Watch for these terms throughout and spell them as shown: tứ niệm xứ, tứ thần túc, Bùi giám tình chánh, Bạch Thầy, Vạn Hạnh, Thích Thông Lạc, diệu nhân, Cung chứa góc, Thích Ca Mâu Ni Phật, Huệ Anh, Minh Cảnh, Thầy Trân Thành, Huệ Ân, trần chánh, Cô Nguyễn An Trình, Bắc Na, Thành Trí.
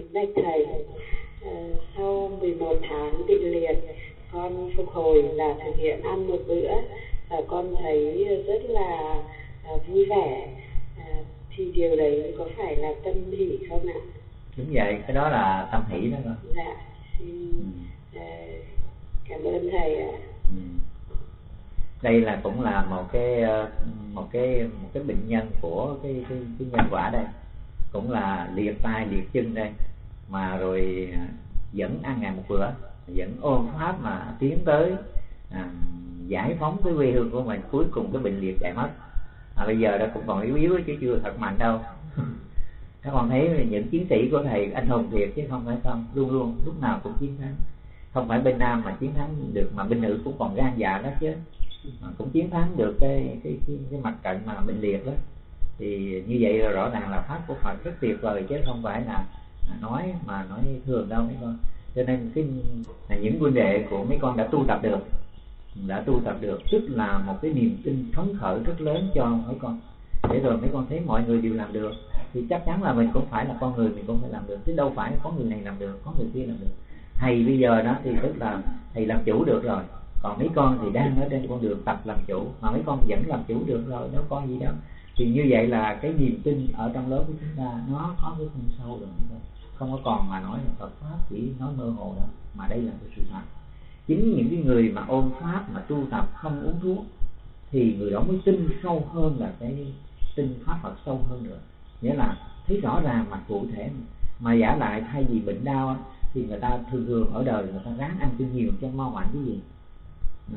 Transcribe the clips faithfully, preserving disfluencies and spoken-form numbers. kính bạch Thầy, à, sau mười một tháng bị liệt, con phục hồi là thực hiện ăn một bữa và con thấy rất là à, vui vẻ. À, thì điều đấy có phải là tâm hỷ không ạ? Đúng vậy, cái đó là tâm hỷ đó con. Dạ, xin ừ. à, cảm ơn Thầy ạ. Ừ. Đây là cũng là một cái một cái một cái bệnh nhân của cái cái, cái nhân quả đây, cũng là liệt tay liệt chân đây, mà rồi vẫn ăn ngày một bữa, vẫn ôm pháp mà tiến tới à, giải phóng cái quê hương của mình. Cuối cùng cái bệnh liệt chạy mất, à, bây giờ đã cũng còn yếu yếu chứ chưa thật mạnh đâu. Các con thấy là những chiến sĩ của Thầy anh hùng thiệt chứ không phải không, luôn luôn lúc nào cũng chiến thắng, không phải bên nam mà chiến thắng được, mà bên nữ cũng còn gan dạ đó chứ. Mà cũng chiến thắng được cái cái cái, cái mặt trận mà bệnh liệt đó, thì như vậy là rõ ràng là pháp của Phật rất tuyệt vời chứ không phải là nói mà nói thường đâu mấy con. Cho nên cái những huynh đệ của mấy con đã tu tập được, đã tu tập được tức là một cái niềm tin phấn khởi rất lớn cho mấy con, để rồi mấy con thấy mọi người đều làm được thì chắc chắn là mình cũng phải là con người, mình cũng phải làm được, chứ đâu phải có người này làm được, có người kia làm được. Thầy bây giờ đó thì tức là Thầy làm chủ được rồi, còn mấy con thì đang ở trên con đường tập làm chủ, mà mấy con vẫn làm chủ được rồi, nó có gì đâu. Thì như vậy là cái niềm tin ở trong lớp của chúng ta nó có cái thân sâu rồi, không có còn mà nói là Phật pháp chỉ nói mơ hồ đâu, mà đây là cái sự thật. Chính những cái người mà ôn pháp mà tu tập không uống thuốc thì người đó mới tin sâu hơn, là cái tin pháp Phật sâu hơn nữa, nghĩa là thấy rõ ràng mà cụ thể. Mà giả lại thay vì bệnh đau thì người ta thường thường ở đời người ta ráng ăn cho nhiều cho mau mạnh cái gì.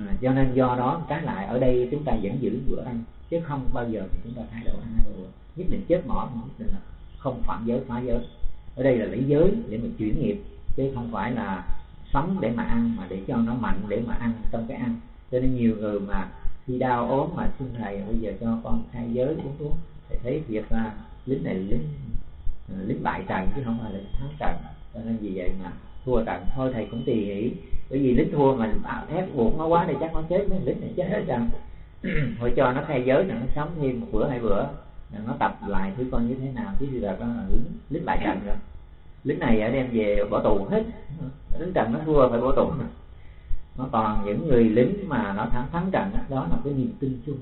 À, cho nên do đó cái lại ở đây chúng ta vẫn giữ bữa ăn, chứ không bao giờ chúng ta thay đổi ăn hai bữa, nhất định chết mỏ, nhất định là không phạm giới phá giới. Ở đây là lấy giới để mình chuyển nghiệp, chứ không phải là sống để mà ăn, mà để cho nó mạnh để mà ăn trong cái ăn. Cho nên nhiều người mà khi đau ốm mà xin Thầy bây giờ cho con thay giới uống thuốc, Thầy thấy việc là lính này lính lính bại trận chứ không phải là thắng trận. Cho nên vì vậy mà thua trận thôi Thầy cũng tùy hỷ. Bởi vì lính thua mà ép buộc nó quá thì chắc nó chết, mấy lính này chết hết trơn. Thôi cho nó thay giới rồi nó sống thêm một bữa hai bữa, nó tập lại thứ con như thế nào, chứ bây giờ con là lính, lính bại trận rồi, lính này ở đem về bỏ tù hết, lính trận nó thua phải bỏ tù. Nó còn những người lính mà nó thắng thắng trận đó, đó là cái niềm tin chung,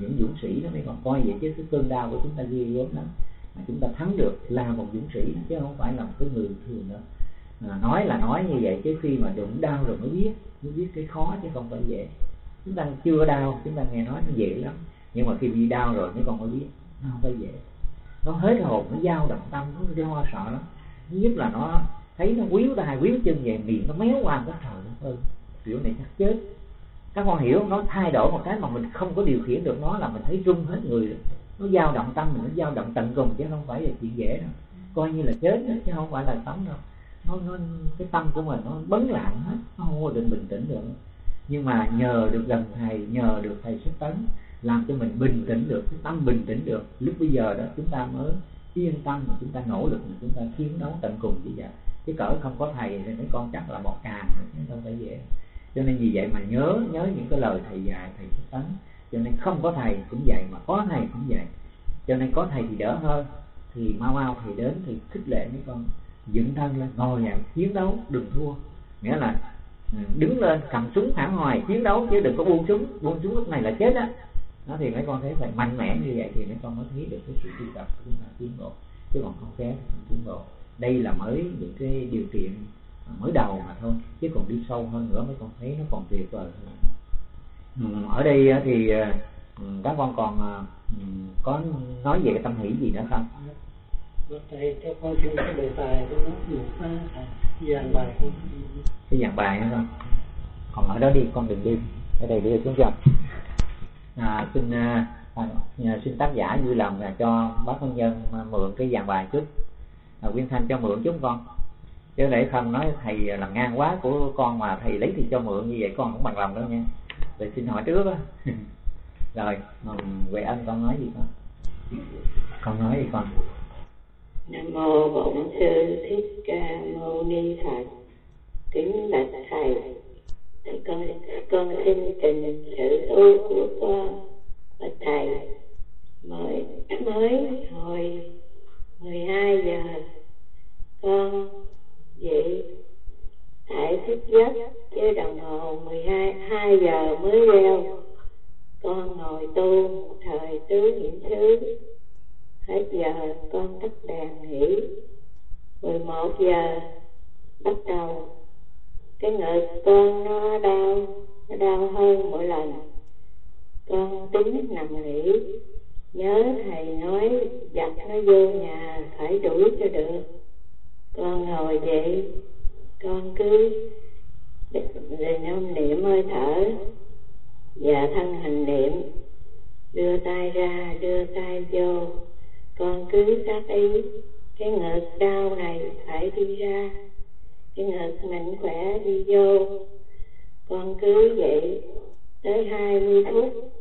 những dũng sĩ nó mới còn coi vậy, chứ cái cơn đau của chúng ta ghê gớm lắm, mà chúng ta thắng được là một dũng sĩ chứ không phải là một cái người thường nữa. À, nói là nói như vậy chứ khi mà đụng đau rồi mới biết, mới biết cái khó chứ không phải dễ. Chúng ta chưa đau, chúng ta nghe nói nó dễ lắm, nhưng mà khi bị đau rồi mới còn mới biết nó không phải dễ. Nó hết hồn, nó dao động tâm, nó lo sợ lắm. Nhất là nó thấy nó quýu tay, quýu chân về, miệng nó méo qua cái trời đất ơi, kiểu này chắc chết. Các con hiểu, nó thay đổi một cái mà mình không có điều khiển được nó là mình thấy run hết người. Nó dao động tâm mình, nó dao động tận cùng chứ không phải là chuyện dễ đâu. Coi như là chết đó, chứ không phải là sống đâu. Nó, nó, cái tâm của mình nó bấn loạn hết, nó không có định bình tĩnh được. Nhưng mà nhờ được gần Thầy, nhờ được Thầy xuất tấn, làm cho mình bình tĩnh được, cái tâm bình tĩnh được. Lúc bây giờ đó chúng ta mới yên tâm, mà chúng ta nỗ lực, mà chúng ta chiến đấu tận cùng như vậy. Chứ cỡ không có Thầy thì mấy con chắc là bọt càng, đâu phải dễ. Cho nên vì vậy mà nhớ, nhớ những cái lời Thầy dạy, Thầy xuất tấn. Cho nên không có Thầy cũng vậy, mà có Thầy cũng vậy. Cho nên có Thầy thì đỡ hơn, thì mau mau Thầy đến thì khích lệ mấy con dựng thân lên, ngồi dậy chiến đấu, đừng thua. Nghĩa là đứng lên cầm súng thẳng hoài chiến đấu, chứ đừng có buông súng, buông súng lúc này là chết á. Đó. Đó thì mấy con thấy phải mạnh mẽ như vậy thì mấy con mới thấy được cái sự tu tập của chúng ta tiến bộ, chứ còn không kém không tiến bộ. Đây là mới những cái điều kiện mới đầu mà thôi, chứ còn đi sâu hơn nữa mấy con thấy nó còn tuyệt vời. Ở đây thì các con còn có nói về cái tâm hỷ gì nữa không? Thầy cho con xin cái đề tài của nó nhiều quá, cái giảng bài không? Cái giảng bài không? Còn ở đó đi, con đừng đi. Ở đây đưa xuống cho. À, xin à, xin tác giả vui lòng là cho bác Văn Nhân mượn cái giảng bài trước. À, Quyên Thanh cho mượn chút con. Chứ để không nói Thầy làm ngang quá của con mà Thầy lấy thì cho mượn như vậy con cũng bằng lòng đâu nha. Rồi xin hỏi trước á. Rồi, Huệ Anh con nói gì con? Con nói gì con? Nam mô Bổn Sư Thích Ca Mâu Ni Phật. Kính bạch Thầy, con, con xin trình sự tu của con. Bạch Thầy, mới mới hồi mười hai giờ, con giờ con tắt đèn nghỉ. Mười một giờ bắt đầu cái ngực con nó đau, nó đau hơn mỗi lần. Con tính nằm nghỉ, nhớ thầy nói dắt nó vô nhà phải đuổi cho được. Con ngồi dậy, con cứ niệm hơi thở và thân hành niệm, đưa tay ra, đưa tay vô. Con cứ xác ý cái ngực đau này phải đi ra, cái ngực mạnh khỏe đi vô. Con cứ vậy tới hai mươi phút,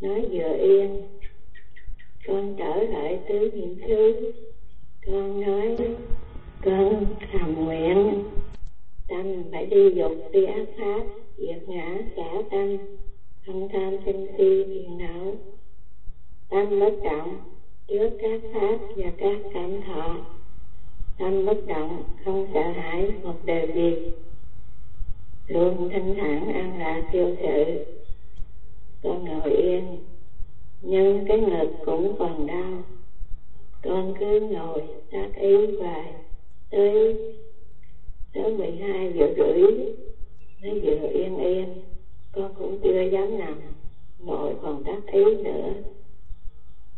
nói vừa yên, con trở lại tứ niệm xứ. Con nói con thầm nguyện tâm phải đi dục, đi ác pháp, diệt ngã xả tâm, không tham sân si phiền não, tâm bất động trước các pháp và các cảm thọ, tâm bất động không sợ hãi một điều gì, luôn thanh thản an lạc vô sự. Con ngồi yên, nhưng cái ngực cũng còn đau. Con cứ ngồi tác ý vài tới tới mười hai giờ rưỡi, nó vừa yên yên, con cũng chưa dám nằm, ngồi còn tác ý nữa.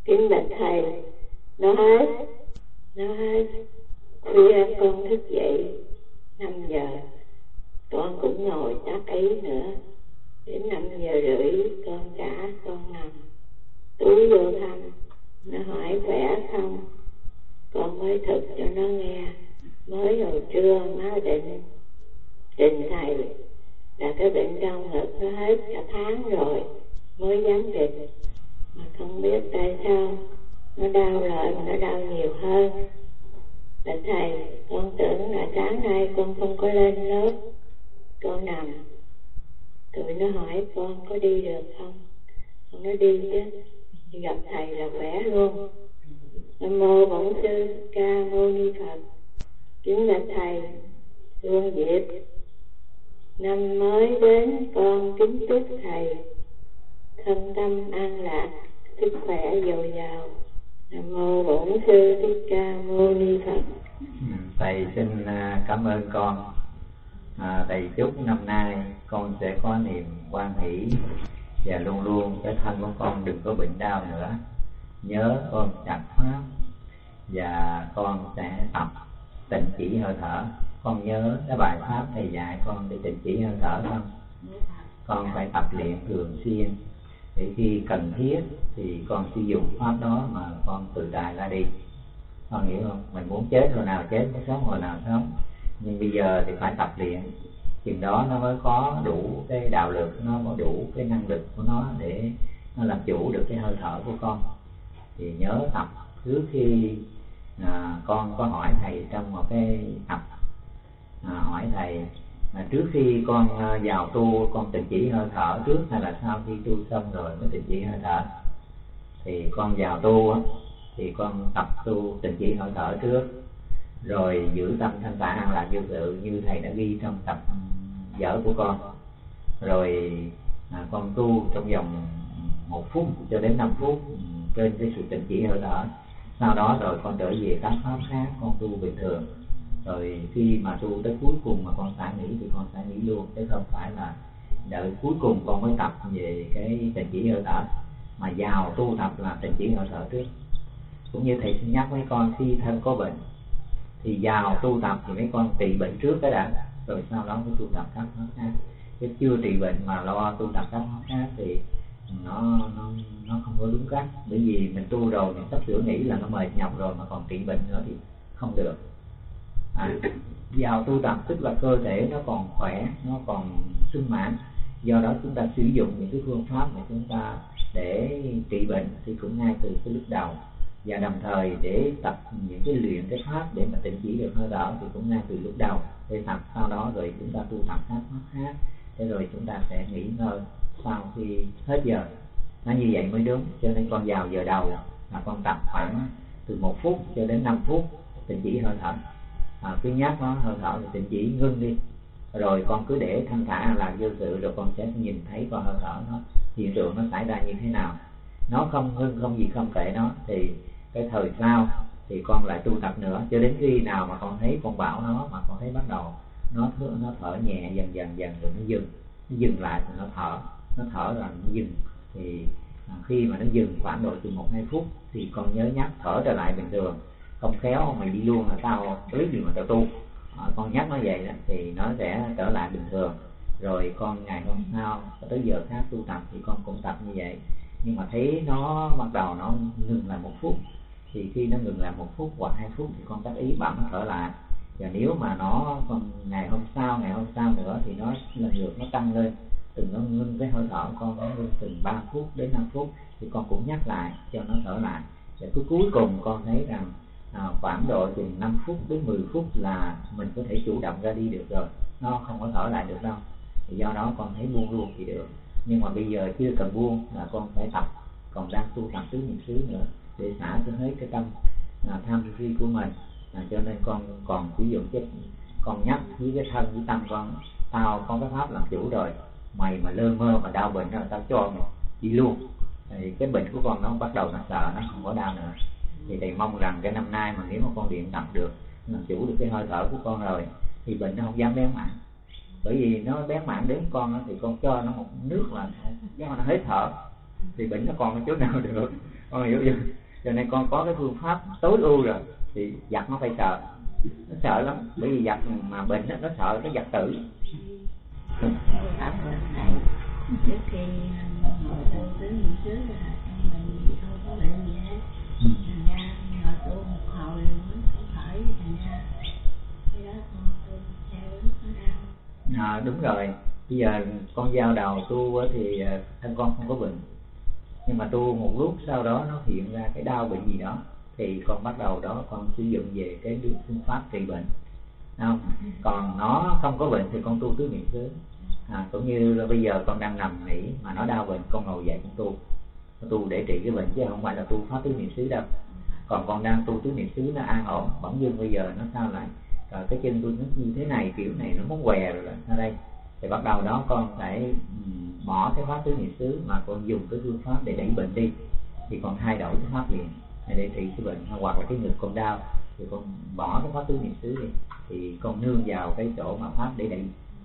Kính bạch thầy, nó hết, nó hết. Khuya con thức dậy năm giờ, con cũng ngồi tác ý nữa. Đến năm giờ rưỡi con trả, con nằm túi vô thăm. Nó hỏi khỏe không, con mới thực cho nó nghe. Mới hồi trưa má định Trình thầy là cái bệnh đau ngực nó hết cả tháng rồi mới dám định. Mà không biết tại sao nó đau lại, mà nó đau nhiều hơn. Bạch thầy, con tưởng là sáng nay con không có lên lớp, con nằm. Tụi nó hỏi con có đi được không, con nói đi chứ, gặp thầy là khỏe luôn. Nam mô Bổn Sư Ca Mâu Ni Phật. Chính là thầy, luôn dịp năm mới đến, con kính chúc thầy thân tâm an lạc, sức khỏe dồi dào. Nam mô Bổn Sư Thích Ca Mâu Ni Phật. Thầy xin cảm ơn con. À, thầy chúc năm nay con sẽ có niềm hoan hỷ và luôn luôn cái thân của con đừng có bệnh đau nữa. Nhớ ôm chặt pháp và con sẽ tập tịnh chỉ hơi thở. Con nhớ cái bài pháp thầy dạy con để tịnh chỉ hơi thở không? Con phải tập luyện thường xuyên để khi cần thiết thì con sử dụng pháp đó mà con tự tại ra đi. Con hiểu không? Mình muốn chết hồi nào chết, muốn sống hồi nào sống. Nhưng bây giờ thì phải tập luyện, chừng đó nó mới có đủ cái đạo lực, nó có đủ cái năng lực của nó để nó làm chủ được cái hơi thở của con. Thì nhớ tập trước khi à, con có hỏi thầy trong một cái tập à, hỏi thầy à, trước khi con vào tu con tịnh chỉ hơi thở trước hay là sau khi tu xong rồi mới tịnh chỉ hơi thở? Thì con vào tu thì con tập tu tịnh chỉ hơi thở trước, rồi giữ tâm thanh tản an lạc vô sự như thầy đã ghi trong tập dở của con. Rồi à, con tu trong vòng một phút cho đến năm phút trên cái sự tịnh chỉ hơi thở. Sau đó rồi con trở về các pháp khác, con tu bình thường. Rồi khi mà tu tới cuối cùng mà con xả nghỉ thì con xả nghỉ luôn, chứ không phải là đợi cuối cùng con mới tập về cái tịnh chỉ hơi thở. Mà vào tu tập là tịnh chỉ hơi thở trước. Cũng như thầy xin nhắc với con, khi thân có bệnh thì vào tu tập thì mấy con trị bệnh trước cái đã, rồi sau đó mới tu tập các pháp khác. Chứ chưa trị bệnh mà lo tu tập các pháp khác thì nó nó nó không có đúng cách. Bởi vì mình tu rồi mình sắp sửa nghĩ là nó mệt nhọc rồi mà còn trị bệnh nữa thì không được. À, vào tu tập tức là cơ thể nó còn khỏe, nó còn sung mãn, do đó chúng ta sử dụng những cái phương pháp mà chúng ta để trị bệnh thì cũng ngay từ cái lúc đầu, và đồng thời để tập những cái luyện cái pháp để mà tịnh chỉ được hơi thở thì cũng ngay từ lúc đầu để tập. Sau đó rồi chúng ta tu tập các pháp khác, thế rồi chúng ta sẽ nghỉ ngơi sau khi hết giờ. Nó như vậy mới đúng. Cho nên con vào giờ đầu là con tập khoảng từ một phút cho đến năm phút tịnh chỉ hơi thở. À, cứ nhắc nó hơi thở thì tịnh chỉ ngưng đi, rồi con cứ để thanh thả là vô sự, rồi con sẽ nhìn thấy qua hơi thở nó hiện tượng nó xảy ra như thế nào. Nó không ngưng không gì không kể nó thì Cái thời sau thì con lại tu tập nữa, cho đến khi nào mà con thấy, con bảo nó, mà con thấy bắt đầu nó nó thở nhẹ dần dần dần rồi nó dừng, nó dừng lại rồi nó thở, nó thở rồi nó dừng. Thì khi mà nó dừng khoảng độ từ một hai phút thì con nhớ nhắc thở trở lại bình thường, không khéo mày đi luôn là tao lấy gì mà tao tu. À, con nhắc nó vậy đó, thì nó sẽ trở lại bình thường. Rồi con ngày hôm sau tới giờ khác tu tập thì con cũng tập như vậy, nhưng mà thấy nó bắt đầu nó ngừng lại một phút, thì khi nó ngừng lại một phút hoặc hai phút thì con tác ý bấm thở lại. Và nếu mà nó còn ngày hôm sau ngày hôm sau nữa thì nó lần lượt nó tăng lên, từng nó ngưng cái hơi thở con nó ngưng từng ba phút đến năm phút thì con cũng nhắc lại cho nó thở lại. Và cứ cuối cùng con thấy rằng à, khoảng độ từ năm phút đến mười phút là mình có thể chủ động ra đi được rồi, nó không có thở lại được đâu. Thì do đó con thấy buông luôn thì được, nhưng mà bây giờ chưa cần buông, là con phải tập, còn đang tu tập tứ niệm xứ nữa để xả cho hết cái tâm à, tham si của mình. À, cho nên con còn sử dụng cái con nhắc với cái thân với tâm con, tao con có pháp làm chủ rồi, mày mà lơ mơ mà đau bệnh rồi tao cho mày đi luôn. Thì cái bệnh của con nó bắt đầu nó sợ, nó không có đau nữa. Thì thầy mong rằng cái năm nay mà nếu mà con luyện tập được, làm chủ được cái hơi thở của con rồi thì bệnh nó không dám bén mảng. Bởi vì nó bén mảng đến con đó, thì con cho nó một nước là nó hết thở thì bệnh nó còn chỗ nào được, con hiểu chưa? Cho nên con có cái phương pháp tối ưu rồi. Thì giặt nó phải sợ, nó sợ lắm, bởi vì giặt mà bệnh đó, nó sợ nó giặt tử. Trước khi ngồi tu tứ niệm xứ là mình không có bệnh gì hết, thành ra ngồi tu một hồi mới không khỏi, thành ra cái đó con tu theo nó đau. À, đúng rồi, bây giờ con giao đầu tu thì thân con không có bệnh, nhưng mà tu một lúc sau đó nó hiện ra cái đau bệnh gì đó thì con bắt đầu đó con sử dụng về cái phương pháp trị bệnh. Không, còn nó không có bệnh thì con tu tứ niệm xứ. À, cũng như là bây giờ con đang nằm nghỉ mà nó đau bệnh, con ngồi dậy con tu, con tu để trị cái bệnh chứ không phải là tu pháp tứ niệm xứ đâu. Còn con đang tu tứ niệm xứ nó an ổn, bỗng dưng bây giờ nó sao lại rồi cái chân tôi nó như thế này, kiểu này nó muốn què rồi ra đây, thì bắt đầu đó con phải bỏ cái pháp tứ niệm xứ mà con dùng cái phương pháp để đẩy bệnh đi, thì con thay đổi cái pháp liền để trị cái bệnh. Hoặc là cái ngực con đau thì con bỏ cái pháp tứ niệm xứ đi, thì con nương vào cái chỗ mà pháp để đẩy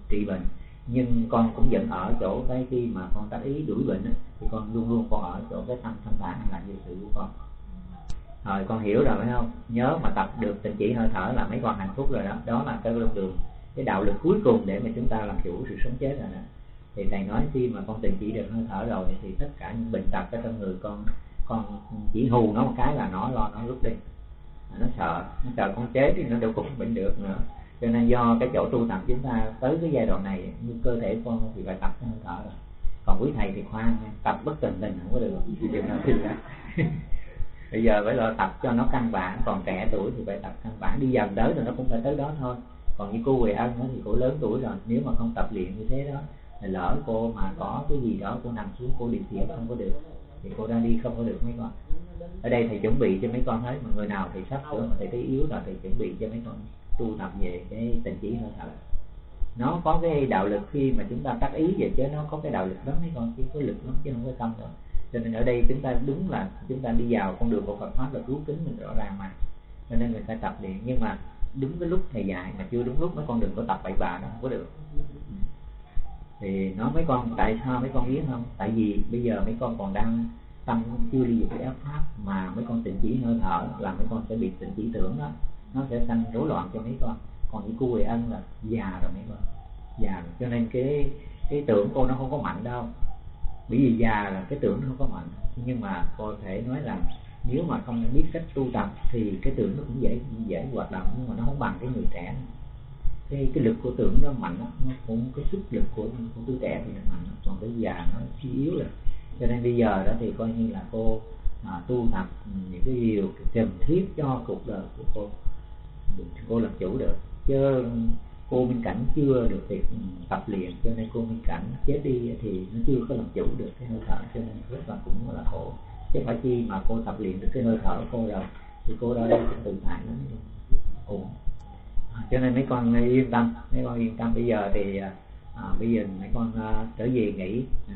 trị bệnh. Nhưng con cũng vẫn ở chỗ cái khi mà con tác ý đuổi bệnh ấy, thì con luôn luôn con ở chỗ cái tâm thanh thản là như sự của con. Rồi con hiểu rồi phải không? Nhớ mà tập được tình chỉ hơi thở là mấy con hạnh phúc rồi đó. Đó là cái con đường, cái đạo lực cuối cùng để mà chúng ta làm chủ sự sống chết rồi đó. Thì thầy nói khi mà con tình chỉ được hơi thở rồi thì tất cả những bệnh tật ở trong người con, con chỉ hù nó một cái là nó lo nó rút đi. Nó sợ, nó sợ con chết thì nó đâu cũng bệnh được nữa. Cho nên do cái chỗ tu tập chúng ta tới cái giai đoạn này, như cơ thể con thì phải tập cái hơi thở rồi. Còn quý thầy thì khoan, tập bất tình tình không có được, đừng nói xin lắm. Bây giờ phải lo tập cho nó căn bản, còn trẻ tuổi thì phải tập căn bản, đi dần tới rồi nó cũng phải tới đó thôi. Còn như cô Huệ Ân thì cô lớn tuổi rồi, nếu mà không tập luyện như thế đó, lỡ cô mà có cái gì đó, cô nằm xuống cô điều trị không có được, thì cô ra đi không có được mấy con. Ở đây thầy chuẩn bị cho mấy con hết, mà người nào thì sắp sửa mà thầy thấy yếu là thầy chuẩn bị cho mấy con tu tập về cái tình chỉ hơi thở. Nó có cái đạo lực khi mà chúng ta tác ý về, chứ nó có cái đạo lực lắm mấy con, chứ có lực lắm chứ không có tâm rồi. Cho nên ở đây chúng ta đúng là chúng ta đi vào con đường của Phật pháp là cứu kính mình rõ ràng mà. Cho nên người ta tập luyện, nhưng mà đúng cái lúc thầy dạy mà chưa đúng lúc mấy con đừng có tập bậy bạ, nó không có được. Thì nói mấy con, tại sao mấy con biết không? Tại vì bây giờ mấy con còn đang tâm chưa đi về cái ác pháp, mà mấy con tịnh chỉ hơi thở là mấy con sẽ bị tịnh chỉ tưởng đó, nó sẽ sanh rối loạn cho mấy con. Còn như cô Huệ Ân là già rồi mấy con, già rồi. Cho nên cái cái tưởng cô nó không có mạnh đâu, bởi vì già là cái tưởng nó không có mạnh. Nhưng mà cô thể nói là nếu mà không biết cách tu tập thì cái tưởng nó cũng dễ dễ hoạt động, nhưng mà nó không bằng cái người trẻ. Cái cái lực của tưởng nó mạnh lắm, nó cũng cái sức lực của của tuổi trẻ thì nó mạnh lắm, còn cái già nó suy yếu rồi. Cho nên bây giờ đó thì coi như là cô à, tu tập những cái điều cần thiết cho cuộc đời của cô, cô làm chủ được. Chứ cô Minh Cảnh chưa được việc tập luyện, cho nên cô Minh Cảnh chết đi thì nó chưa có làm chủ được cái hơi thở, cho nên rất là cũng là khổ. Chứ phải chi mà cô tập luyện được cái hơi thở của cô rồi thì cô đó đây cũng tự tại lắm. Ủa, cho nên mấy con yên tâm, mấy con yên tâm. Bây giờ thì à, bây giờ mấy con à, trở về nghỉ, à,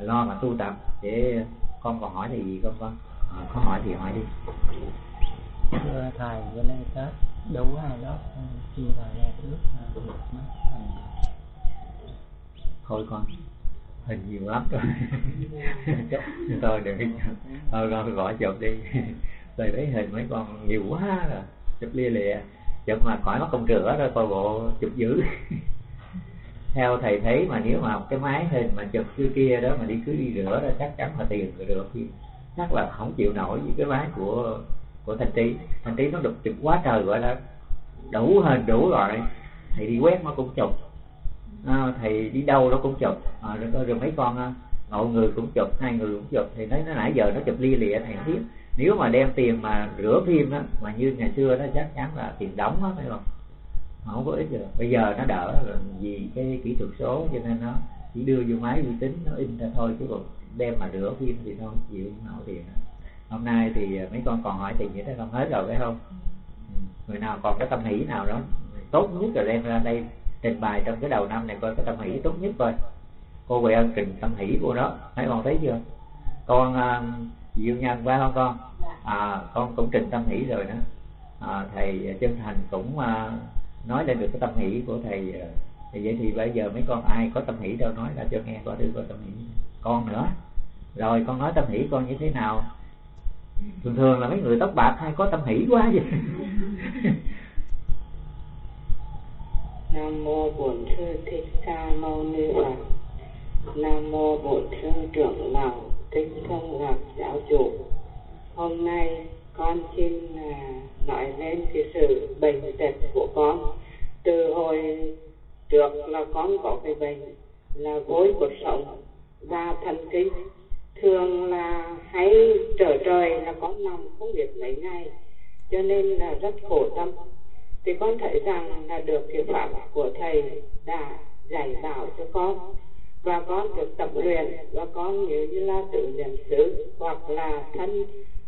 lo mà tu tập. Để con còn hỏi gì gì không con? Có hỏi thì hỏi đi. Thưa Thầy, bữa nay Tết đủ hai lớp chia vào ra trước được mấy hình? Thôi con, hình nhiều lắm rồi. Thôi đừng hình. Thôi con gõ chụp đi. Rồi thấy hình mấy con nhiều quá rồi. Chụp lia lìa. Chụp mà khỏi mất công rửa rồi coi bộ chụp dữ. Theo thầy thấy mà nếu mà cái máy hình mà chụp kia kia đó mà đi cứ đi rửa rồi chắc chắn là tiền rồi được. Chắc là không chịu nổi với cái máy của của Thành Trí. Thành Trí nó đục chụp quá trời, gọi là đủ hình đủ rồi. Thầy đi quét nó cũng chụp, à, thầy đi đâu nó cũng chụp, à, rồi, rồi mấy con ngộ người cũng chụp, hai người cũng chụp. Thì nói nó nãy giờ nó chụp lia lịa. Thầy biết nếu mà đem tiền mà rửa phim đó mà như ngày xưa đó chắc chắn là tiền đóng đó, phải không? Mà không có ích rồi. Bây giờ nó đỡ rồi vì cái kỹ thuật số cho nên nó chỉ đưa vô máy vi tính nó in ra thôi, chứ còn đem mà rửa phim thì thôi chịu không nổi tiền đó. Hôm nay thì mấy con còn hỏi thì như thế không hết rồi phải không? Ừ. Người nào còn cái tâm hỷ nào đó tốt nhất rồi đem ra đây trình bày trong cái đầu năm này coi cái tâm hỷ tốt nhất coi. Cô Nguyễn An Trình tâm hỷ của nó, mấy con thấy chưa? Con uh, diệu nhân phải không con? À, con cũng trình tâm hỷ rồi đó. À, thầy Trân Thành cũng uh, nói lên được cái tâm hỷ của thầy. Thì vậy thì bây giờ mấy con ai có tâm hỷ đâu nói ra cho nghe coi, đưa coi tâm hỷ con nữa. Rồi con nói tâm hỷ con như thế nào? Thường thường là mấy người tóc bạc hay có tâm hỷ quá vậy. Nam mô Bổn Sư Thích Ca Mâu Ni Phật. Nam mô Bổn Sư Trưởng Lão Thích Thông Lạc Giáo Chủ. Hôm nay con xin nói lên cái sự bệnh tật của con. Từ hồi trước là con có cái bệnh là gối cột sống và thần kinh. Thường là hay trở trời là con nằm không biết mấy ngày, cho nên là rất khổ tâm. Thì con thấy rằng là được cái pháp của thầy đã dạy bảo cho con, và con được tập luyện, và con như như là tự niệm xứ hoặc là thân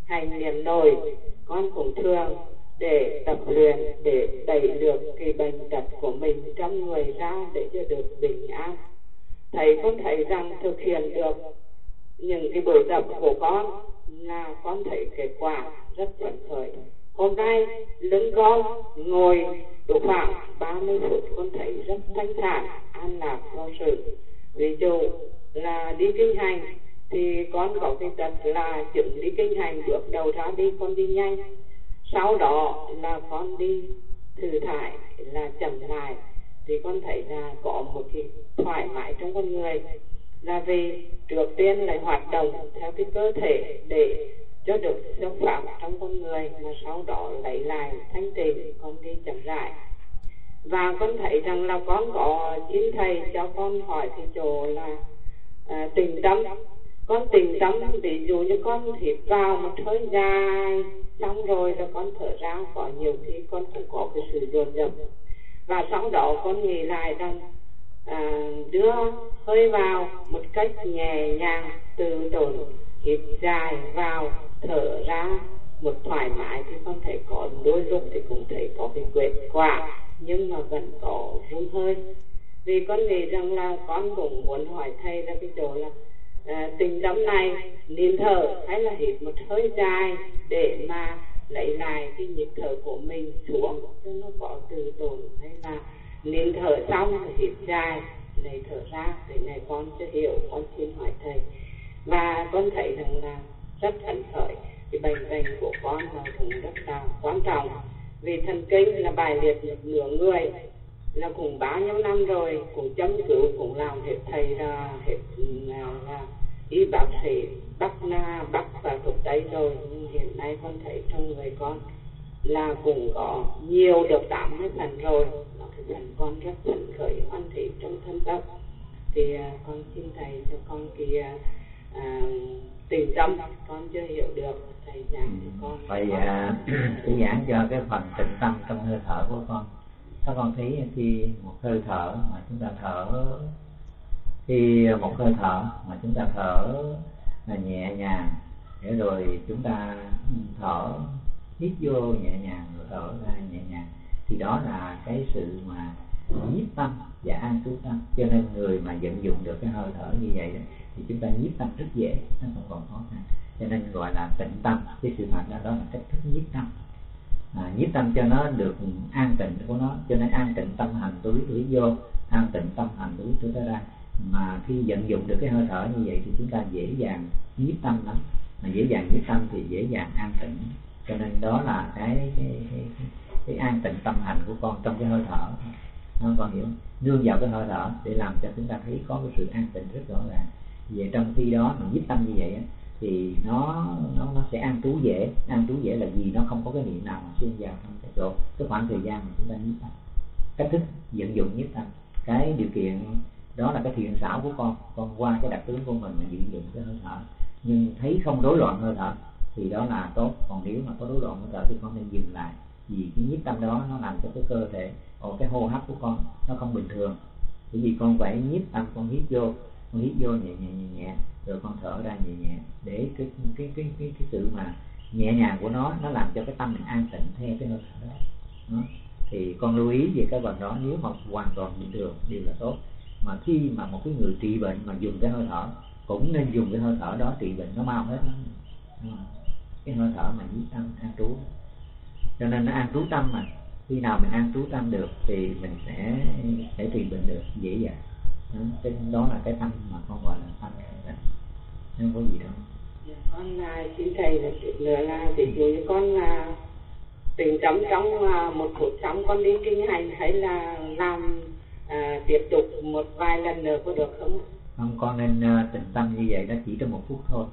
hành niệm nổi, con cũng thường để tập luyện để đẩy được cái bệnh tật của mình trong người ra để cho được bình an. Thầy con thấy rằng thực hiện được những cái buổi tập của con là con thấy kết quả rất phấn khởi. Hôm nay lưng con ngồi đủ khoảng ba mươi phút con thấy rất thanh thản, an lạc vô sự. Ví dụ là đi kinh hành thì con có cái tật là chứng đi kinh hành bước đầu ra đi con đi nhanh, sau đó là con đi thử thải là chậm lại, thì con thấy là có một cái thoải mái trong con người. Là vì trước tiên là hoạt động theo cái cơ thể để cho được xâm phạm trong con người, mà sau đó lấy lại thanh tịnh con đi chậm rãi. Và con thấy rằng là con có xin thầy cho con hỏi cái chỗ là à, tình tâm. Con tình tâm ví dụ như con hít vào một hơi dài xong rồi là con thở ra, có nhiều khi con cũng có cái sự dồn dập, và sau đó con nghĩ lại rằng à, đưa hơi vào một cách nhẹ nhàng từ tốn, hít dài vào thở ra một thoải mái, thì con thấy có đôi lúc thì cũng thấy có cái kết quả nhưng mà vẫn có run hơi. Vì con nghĩ rằng là con cũng muốn hỏi thầy ra cái chỗ là à, tình đắm này nín thở hay là hít một hơi dài để mà lấy lại cái nhịp thở của mình xuống cho nó có từ tốn, hay là nín thở xong thì hít dài lấy thở ra. Thế này con chưa hiểu, con xin hỏi thầy. Và con thấy rằng là rất phấn khởi, cái bệnh bệnh của con là cũng rất là quan trọng. Vì thần kinh là bài liệt một nửa người, là cũng bao nhiêu năm rồi, cũng chấm cứu, cũng làm hết thầy là hết nào là y bác sĩ Bắc Na, Bắc và thuộc Tây rồi. Nhưng hiện nay con thấy trong người con là cũng có nhiều được tám mươi phần rồi. Lần con rất phấn khởi hoan thị trong thân tâm. Thì à, con xin thầy cho con kia à, tình tâm con chưa hiểu được, thầy giảng cho con. Thầy à, giảng cho cái phần tình tâm trong hơi thở của con. Các con thấy khi một hơi thở mà chúng ta thở, khi một hơi thở mà chúng ta thở là nhẹ nhàng, để rồi chúng ta thở hít vô nhẹ nhàng rồi thở ra nhẹ nhàng, thì đó là cái sự mà nhiếp tâm và an trú tâm. Cho nên người mà vận dụng được cái hơi thở như vậy đó, thì chúng ta nhiếp tâm rất dễ, nó không còn khó khăn. Cho nên gọi là tịnh tâm. Cái sự thật đó, đó là cách thức nhiếp tâm. À, nhiếp tâm cho nó được an tịnh của nó. Cho nên an tịnh tâm hành túi túi vô, an tịnh tâm hành túi túi tới ra. Mà khi vận dụng được cái hơi thở như vậy thì chúng ta dễ dàng nhiếp tâm lắm. Mà dễ dàng nhiếp tâm thì dễ dàng an tịnh. Cho nên đó là cái, cái, cái, cái an tịnh tâm hành của con trong cái hơi thở. Không, con hiểu không? Nương vào cái hơi thở để làm cho chúng ta thấy có cái sự an tịnh rất rõ ràng. Vậy trong khi đó mình nhiếp tâm như vậy á, thì nó, nó nó sẽ an trú dễ. An trú dễ là gì? Nó không có cái niệm nào mà xuyên vào trong cái chỗ cái khoảng thời gian mà chúng ta nhiếp tâm. Cách thức vận dụng nhiếp tâm, cái điều kiện đó là cái thiện xảo của con. Con qua cái đặc tướng của mình mà vận dụng cái hơi thở, nhưng thấy không rối loạn hơi thở thì đó là tốt. Còn nếu mà có rối loạn hơi thở thì con nên dừng lại, vì cái nhiếp tâm đó nó làm cho cái cơ thể, còn cái hô hấp của con nó không bình thường. Bởi vì con phải nhiếp tâm, con hít vô, con hít vô nhẹ nhẹ nhẹ nhẹ, rồi con thở ra nhẹ nhẹ, để cái cái cái cái, cái sự mà nhẹ nhàng của nó nó làm cho cái tâm mình an tịnh theo cái hơi thở đó. Đó. Thì con lưu ý về cái phần đó, nếu mà hoàn toàn bình thường đều là tốt. Mà khi mà một cái người trị bệnh mà dùng cái hơi thở cũng nên dùng cái hơi thở đó trị bệnh nó mau hết. Cái hơi thở mà nhiếp tâm an trú, cho nên nó an trú tâm mà. Khi nào mình an trú tâm được thì mình sẽ sẽ trị bệnh được dễ dàng. Đó, đó là cái tâm mà con gọi là tâm an tịnh. Không có gì đâu. Con xin thầy là lừa la thì như con là tình trong trong một cuộc sống con đi kinh hành hay là làm à, tiếp tục một vài lần nữa có được không? Không, con nên tịnh tâm như vậy đó chỉ trong một phút thôi.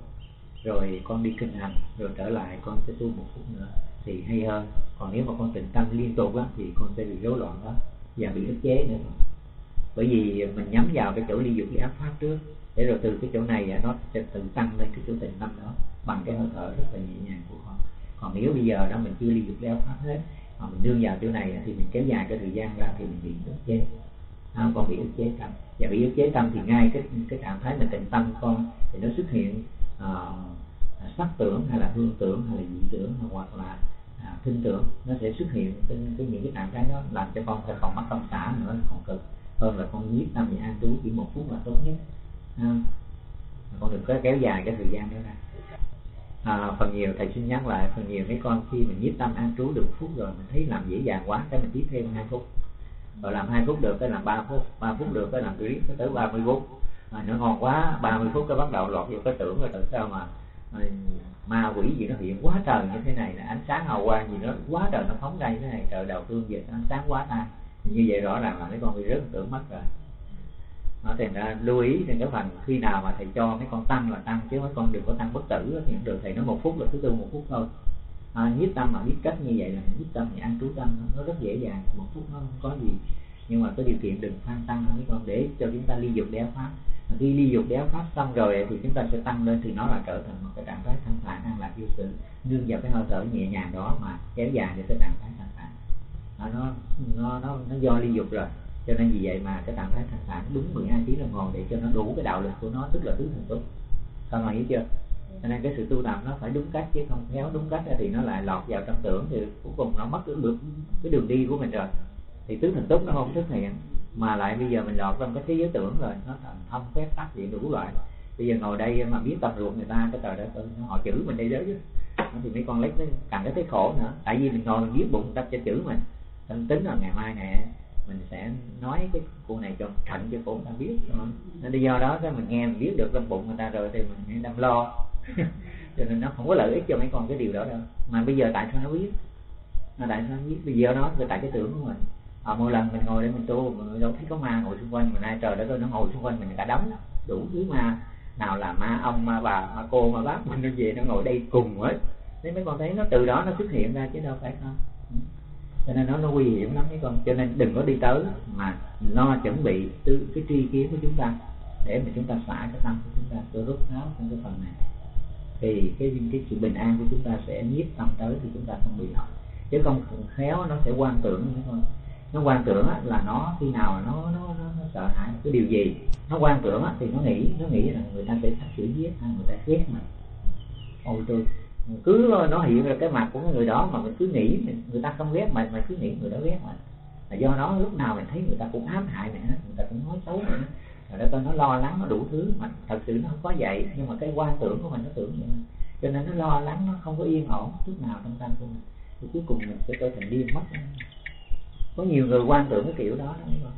Rồi con đi kinh hành, rồi trở lại con sẽ tu một phút nữa thì hay hơn. Còn nếu mà con tịnh tâm liên tục á, thì con sẽ bị rối loạn đó và bị ức chế nữa. Bởi vì mình nhắm vào cái chỗ ly dục ly áp pháp trước, để rồi từ cái chỗ này nó sẽ tự tăng lên cái chỗ tịnh tâm đó bằng cái hơi thở rất là nhẹ nhàng của con. Còn nếu bây giờ đó mình chưa ly dục ly áp pháp hết mà mình nương vào chỗ này thì mình kéo dài cái thời gian ra thì mình bị ức chế. À, con bị ức chế tâm, và bị ức chế tâm thì ngay cái cái trạng thái mà tịnh tâm con thì nó xuất hiện uh, sắc tưởng hay là hương tưởng hay là vị tưởng hoặc là à, thinh tưởng, nó sẽ xuất hiện cái, cái những cái trạng thái đó làm cho con phải còn mắc tâm xả nữa, còn cực hơn là con nhiếp tâm và an trú chỉ một phút là tốt nhất. À, con đừng có kéo dài cái thời gian đó ra. À, phần nhiều thầy xin nhắc lại, phần nhiều mấy con khi mình nhiếp tâm an trú được một phút rồi mình thấy làm dễ dàng quá, cái mình tiếp thêm hai phút, rồi làm hai phút được cái làm ba phút, ba phút được cái làm rưỡi tới ba mươi phút, mà nó ngon quá ba mươi phút cái bắt đầu lọt vô cái tưởng là tự sao mà ma quỷ gì nó hiện quá trời như thế này, là ánh sáng hào quang gì nó quá trời nó phóng ra như thế này, trời đầu tương dịch ánh sáng quá ta, như vậy rõ ràng là mấy con bị rớt tưởng mất rồi. Nó thành ra lưu ý trên cái phần khi nào mà thầy cho mấy con tăng là tăng, chứ mấy con đừng có tăng bất tử thì cũng được. Thầy nói một phút là thứ tư một phút thôi. À, nhiếp tâm mà biết cách như vậy là nhiếp tâm thì an trú tâm nó rất dễ dàng, một phút nó không có gì. Nhưng mà có điều kiện đừng phan tăng mấy con, để cho chúng ta ly dục đéo pháp. Mà khi ly dục đéo pháp xong rồi thì chúng ta sẽ tăng lên, thì nó là trở thành một cái trạng thái thanh thản an lạc vô sự, nương vào cái hơi thở nhẹ nhàng đó mà kéo dài cho cái trạng thái thanh thản. À, nó, nó nó nó do ly dục rồi, cho nên vì vậy mà cái trạng thái thanh thản đúng mười hai tiếng đồng hồ để cho nó đủ cái đạo lực của nó, tức là tứ thần túc. Con hiểu chưa? Cho nên cái sự tu tập nó phải đúng cách, chứ không khéo đúng cách thì nó lại lọt vào trong tưởng thì cuối cùng nó mất cái đường, cái đường đi của mình rồi. Thì tứ thần túc nó không xuất hiện, mà lại bây giờ mình lọt trong cái thế giới tưởng rồi, nó thành thông phép tắc diện đủ loại. Bây giờ ngồi đây mà biết tâm ruột người ta, cái trời đất họ chửi mình đây đó chứ, thì mấy con lấy càng cái thấy khổ nữa. Tại vì mình ngồi mình biết bụng người ta sẽ chửi mình, nên tính là ngày mai nè mình sẽ nói cái cô này cho thận cho cô người ta biết. Nên lý do đó cái mình nghe mình biết được trong bụng người ta rồi thì mình đang lo. Cho nên nó không có lợi ích cho mấy con cái điều đó đâu. Mà bây giờ tại sao nó biết? Mà tại sao nó biết? Bây giờ nó tại cái tưởng của mình. À, mỗi lần mình ngồi để mình tu, mình đâu thấy có ma ngồi xung quanh mình, ai trời đất ơi nó ngồi xung quanh mình cả đống đủ thứ ma, nào là ma ông, ma bà, ma cô, ma bác, mình nó về nó ngồi đây cùng hết. Thế mấy con thấy nó từ đó nó xuất hiện ra chứ đâu phải không. Cho nên nó nó nguy hiểm lắm mấy con, cho nên đừng có đi tới mà lo chuẩn bị tư cái tri kiến của chúng ta để mà chúng ta xả cái tâm của chúng ta, tôi rút tháo trong cái phần này. Thì cái, cái sự bình an của chúng ta sẽ nhiếp tâm tới thì chúng ta không bị lọt. Chứ không khéo nó sẽ quan tưởng thôi. Nó quan tưởng là nó khi nào nó, nó, nó, nó sợ hãi cái điều gì. Nó quan tưởng thì nó nghĩ nó nghĩ là người ta sẽ sắp sửa giết hay người ta ghét mình. Ôi tôi cứ nó hiện ra cái mặt của người đó mà mình cứ nghĩ người ta không ghét mình, mà cứ nghĩ người đó ghét mình. Là do nó lúc nào mình thấy người ta cũng ám hại mình, người ta cũng nói xấu mình. Rồi đó, nó lo lắng nó đủ thứ mà thật sự nó không có vậy, nhưng mà cái quan tưởng của mình nó tưởng vậy. cho nên nó lo lắng, nó không có yên ổn chút nào trong tâm của mình, thì cuối cùng mình sẽ trở thành điên mất. Có nhiều người quan tưởng cái kiểu đó, đúng không?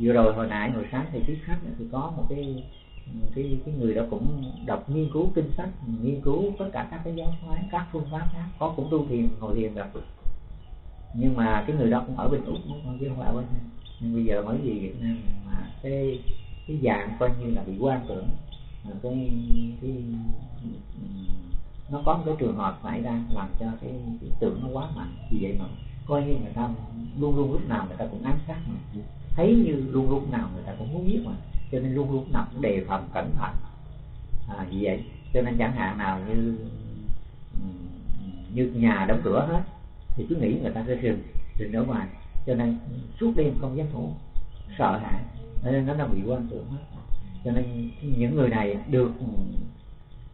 Vừa rồi hồi nãy hồi sáng thầy tiếp khách thì có một cái cái cái người đó cũng đọc nghiên cứu kinh sách, nghiên cứu tất cả các cái giáo phái, các phương pháp khác, có cũng tu thiền ngồi thiền gặp, nhưng mà cái người đó cũng ở bên Úc chứ không phải bên, nhưng bây giờ mới về Việt Nam mà cái cái dạng coi như là bị quan tưởng. Cái, cái nó có một cái trường hợp xảy ra làm cho cái ý tưởng nó quá mạnh, vì vậy mà coi như người ta luôn luôn lúc nào người ta cũng ám sát mình, thấy như luôn lúc nào người ta cũng muốn giết mình, cho nên luôn lúc nào cũng đề phòng cẩn thận. À, vì vậy cho nên chẳng hạn nào như như nhà đóng cửa hết thì cứ nghĩ người ta sẽ rình rình ở ngoài, cho nên suốt đêm không dám ngủ, sợ hãi, nên nó đã bị quan tưởng hết. Cho nên những người này được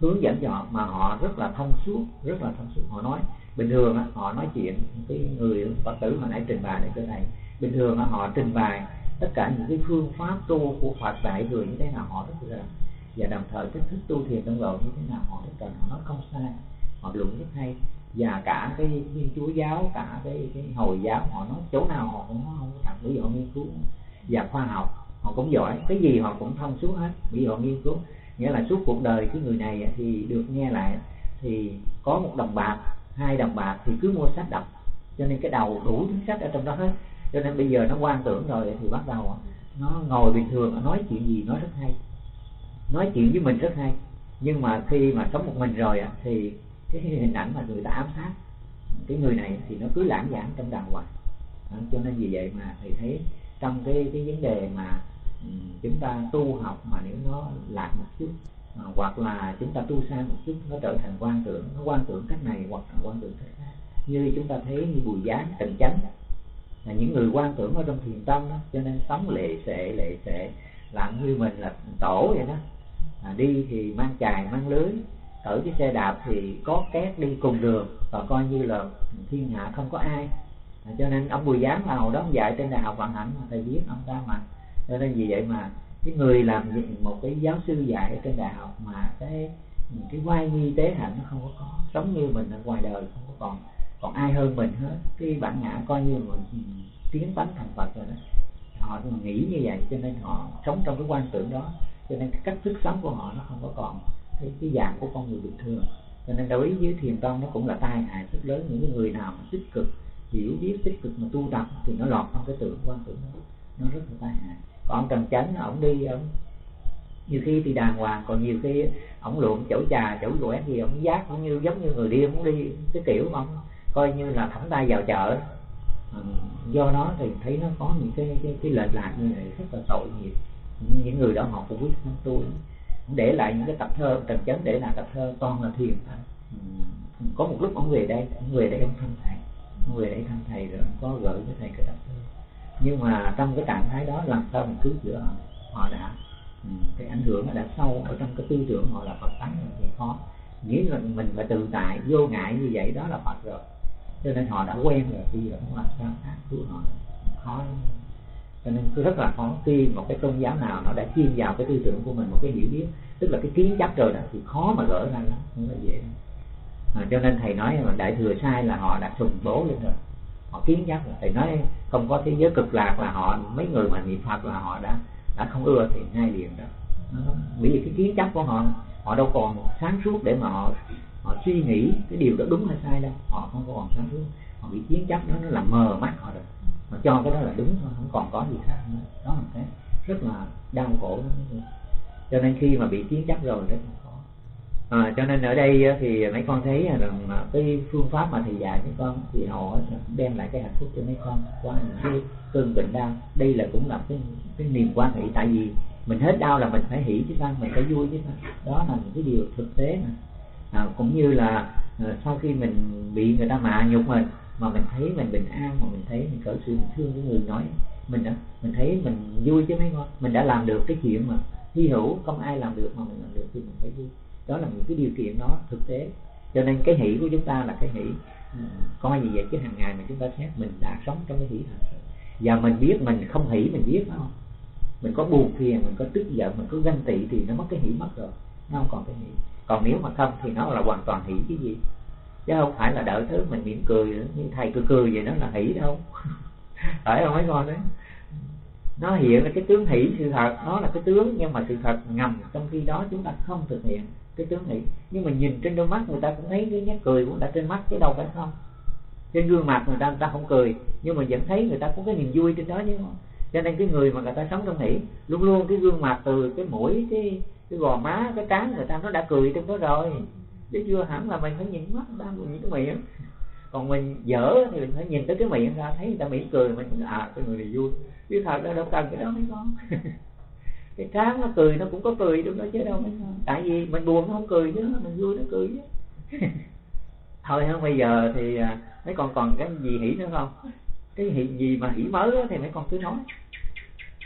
hướng dẫn họ mà họ rất là thông suốt, rất là thông suốt. Họ nói bình thường á, họ nói chuyện cái người Phật tử hồi nãy trình bày này cái này, bình thường á, họ trình bày tất cả những cái phương pháp tu của Phật đại thừa như thế nào họ rất là, và đồng thời cái thức tu thiền trong đầu như thế nào họ rất là, họ nói không sai, họ luận rất hay, và cả cái Thiên Chúa giáo, cả cái, cái Hồi giáo họ nói chỗ nào họ cũng không thật ví dụ nghiên cứu, và khoa học họ cũng giỏi, cái gì họ cũng thông suốt hết, bị họ nghiên cứu. Nghĩa là suốt cuộc đời cái người này thì được nghe lại thì có một đồng bạc, hai đồng bạc thì cứ mua sách đọc, cho nên cái đầu đủ thứ sách ở trong đó hết. Cho nên bây giờ nó quan tưởng rồi thì bắt đầu nó ngồi bình thường, nói chuyện gì nói rất hay, nói chuyện với mình rất hay, nhưng mà khi mà sống một mình rồi thì cái hình ảnh mà người ta ám sát cái người này thì nó cứ lãng vãng trong đầu hoài. Cho nên vì vậy mà thầy thấy trong cái, cái vấn đề mà chúng ta tu học mà nếu nó lạc một chút à, hoặc là chúng ta tu sai một chút, nó trở thành quan tưởng, nó quan tưởng cách này hoặc là quan tưởng cách khác, như chúng ta thấy như Bùi Giám Tình Chánh là những người quan tưởng ở trong thiền tông đó, cho nên sống lệ sệ lệ sệ làm như mình là tổ vậy đó. À, đi thì mang chài mang lưới, cởi cái xe đạp thì có két đi cùng đường, và coi như là thiên hạ không có ai. À, cho nên ông Bùi Giám là hồi đó ông dạy trên Đại học Vạn Hạnh mà thầy biết ông ta mà. Cho nên vì vậy mà cái người làm một cái giáo sư dạy trên đại học mà cái cái oai nghi tế hạnh nó không có, có sống như mình ở ngoài đời không có còn còn ai hơn mình hết, cái bản ngã coi như mình tiến tánh thành Phật rồi đó, họ nghĩ như vậy, cho nên họ sống trong cái quan tưởng đó, cho nên cái cách thức sống của họ nó không có còn cái, cái dạng của con người bình thường. Cho nên đối với thiền tông nó cũng là tai hại rất lớn, những người nào mà tích cực hiểu biết, tích cực mà tu tập thì nó lọt trong cái tưởng quan tưởng đó, nó rất là tai hại. Còn Trần Chánh ổng đi ổng nhiều khi thì đàng hoàng, còn nhiều khi ổng luộm chổi trà chổi quẻ thì ổng giác cũng như giống như người điên, muốn đi cái kiểu ổng coi như là thẳng tay vào chợ. Ừ, do đó thì thấy nó có những cái cái, cái lệch lạc như này rất là tội nghiệp. Những người đó họ cũng biết không tu, để lại những cái tập thơ. Trần Chánh để lại tập thơ toàn là thiền. Ừ, có một lúc ổng về đây, ổng về đây ổng thăm thầy, ổng về đây thăm thầy rồi ổng có gửi với thầy cái tập thơ. Nhưng mà trong cái trạng thái đó làm sao mình cứu chữa họ, họ đã cái ảnh hưởng đã sâu ở trong cái tư tưởng họ là Phật tánh thì khó. Nghĩa là mình phải tự tại vô ngại như vậy, đó là Phật rồi, cho nên họ đã quen rồi, bây giờ không làm sao khác cứu họ khó. Cho nên cứ rất là khó, khi một cái tôn giáo nào nó đã chiêm vào cái tư tưởng của mình một cái hiểu biết, tức là cái kiến chấp rồi đó, thì khó mà gỡ ra lắm, không có dễ. À, cho nên thầy nói là Đại Thừa sai là họ đã sùng bố lên rồi, họ kiến giác rồi. Thầy nói không có thế giới cực lạc là họ, mấy người mà niệm Phật là họ đã đã không ưa thì ngay liền đó. Bởi vì cái kiến giác của họ, họ đâu còn sáng suốt để mà họ họ suy nghĩ cái điều đó đúng hay sai đâu, họ không còn sáng suốt, họ bị kiến giác đó nó làm mờ mắt họ rồi, họ cho cái đó là đúng thôi, không còn có gì khác nữa. Đó là cái rất là đau khổ đó. Cho nên khi mà bị kiến giác rồi rất là khó. À, cho nên ở đây thì mấy con thấy rằng cái phương pháp mà thầy dạy mấy con thì họ đem lại cái hạnh phúc cho mấy con qua những cái cơn bệnh đau. Đây là cũng là cái, cái niềm quan hỷ, tại vì mình hết đau là mình phải hỷ chứ sao, mình phải vui chứ sao. Đó là những cái điều thực tế mà. À, cũng như là sau khi mình bị người ta mạ nhục mình mà mình thấy mình bình an, mà mình thấy mình cỡ sự mình thương cái người nói mình đó, mình thấy mình vui chứ mấy con. Mình đã làm được cái chuyện mà hy hữu không ai làm được mà mình làm được thì mình phải vui. Đó là những cái điều kiện đó thực tế. Cho nên cái hỷ của chúng ta là cái hỷ coi gì vậy, chứ hàng ngày mà chúng ta xét mình đã sống trong cái hỷ hạnh, và mình biết mình không hỷ, mình biết không, mình có buồn phiền, mình có tức giận, mình có ganh tị thì nó mất cái hỷ mất rồi, nó không còn cái hỷ. Còn nếu mà không thì nó là hoàn toàn hỷ chứ gì, chứ không phải là đợi thứ mình mỉm cười nữa, nhưng thầy cứ cười vậy nó là hỷ đâu. Phải không mấy con đấy? Nó hiện là cái tướng hỷ, sự thật nó là cái tướng, nhưng mà sự thật ngầm trong khi đó chúng ta không thực hiện cái tướng hỷ. Nhưng mà nhìn trên đôi mắt người ta cũng thấy cái nét cười cũng đã trên mắt chứ đâu phải không. Trên gương mặt người ta người ta không cười, nhưng mà vẫn thấy người ta có cái niềm vui trên đó chứ. Cho nên cái người mà người ta sống trong hỷ, luôn luôn cái gương mặt từ cái mũi, cái cái gò má, cái trán người ta nó đã cười trong đó rồi. Chứ chưa hẳn là mình phải nhìn mắt người ta, nhìn cái miệng. Còn mình dở thì mình phải nhìn tới cái miệng ra, thấy người ta mỉm cười mình à, cái người này vui. Chứ thật ra đâu cần cái đó mấy con. Cái trán nó cười nó cũng có cười trong đó chứ đâu mấy con. Tại vì mình buồn nó không cười chứ, mình vui nó cười chứ. Thôi không, bây giờ thì mấy con còn cái gì hỉ nữa không? Cái gì mà hỉ mới thì mấy con cứ nói.